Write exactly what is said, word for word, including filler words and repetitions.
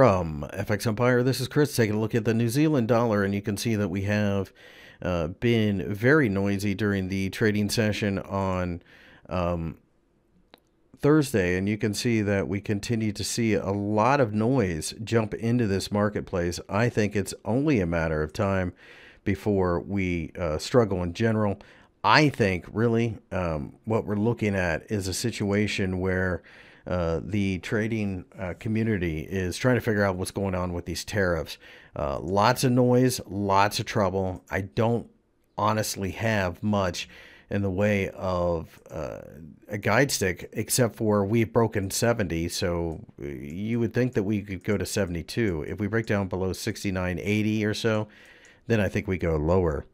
From F X Empire, this is Chris taking a look at the New Zealand dollar, and you can see that we have uh, been very noisy during the trading session on um, Thursday, and you can see that we continue to see a lot of noise jump into this marketplace. I think it's only a matter of time before we uh, struggle in general. I think really um, what we're looking at is a situation where Uh, the trading uh, community is trying to figure out what's going on with these tariffs. Uh, lots of noise, lots of trouble. I don't honestly have much in the way of uh, a guide stick, except for we've broken seventy. So you would think that we could go to seventy-two. If we break down below sixty-nine eighty or so, then I think we go lower.